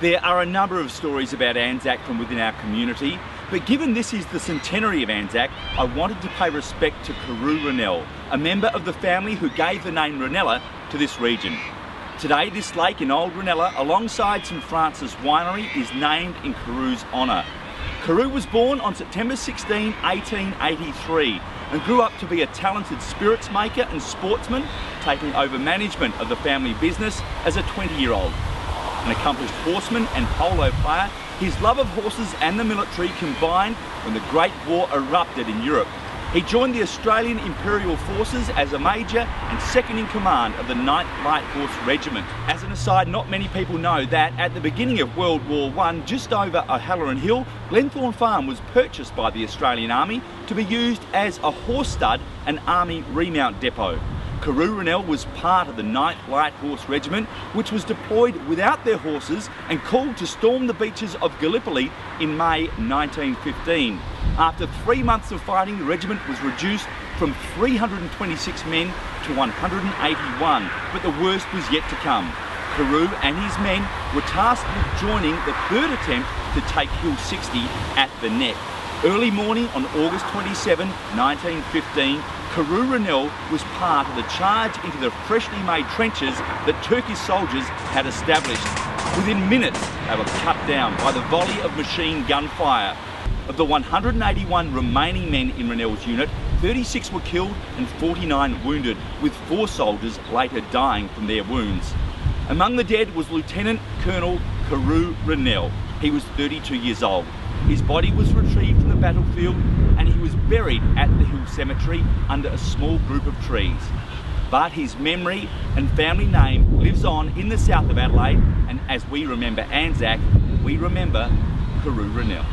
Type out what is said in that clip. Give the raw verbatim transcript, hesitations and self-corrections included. There are a number of stories about Anzac from within our community, but given this is the centenary of Anzac, I wanted to pay respect to Carew Reynell, a member of the family who gave the name Reynella to this region. Today, this lake in Old Reynella, alongside Saint Francis Winery, is named in Carew's honour. Carew was born on September sixteenth, eighteen eighty-three, and grew up to be a talented spirits maker and sportsman, taking over management of the family business as a twenty-year-old. An accomplished horseman and polo player, his love of horses and the military combined when the Great War erupted in Europe. He joined the Australian Imperial Forces as a major and second in command of the ninth Light Horse Regiment. As an aside, not many people know that at the beginning of World War One, just over O'Halloran Hill, Glenthorne Farm was purchased by the Australian Army to be used as a horse stud and army remount depot. Carew Reynell was part of the ninth Light Horse Regiment, which was deployed without their horses and called to storm the beaches of Gallipoli in May nineteen fifteen. After three months of fighting, the regiment was reduced from three hundred twenty-six men to one hundred eighty-one, but the worst was yet to come. Carew and his men were tasked with joining the third attempt to take Hill sixty at the Nek. Early morning on August twenty-seventh, nineteen fifteen, Carew Reynell was part of the charge into the freshly made trenches that Turkish soldiers had established. Within minutes, they were cut down by the volley of machine gun fire. Of the one hundred eighty-one remaining men in Reynell's unit, thirty-six were killed and forty-nine wounded, with four soldiers later dying from their wounds. Among the dead was Lieutenant Colonel Carew Reynell. He was thirty-two years old. His body was retrieved from the battlefield and he was buried at the Hill Cemetery under a small group of trees. But his memory and family name lives on in the south of Adelaide, and as we remember Anzac, we remember Carew Reynell.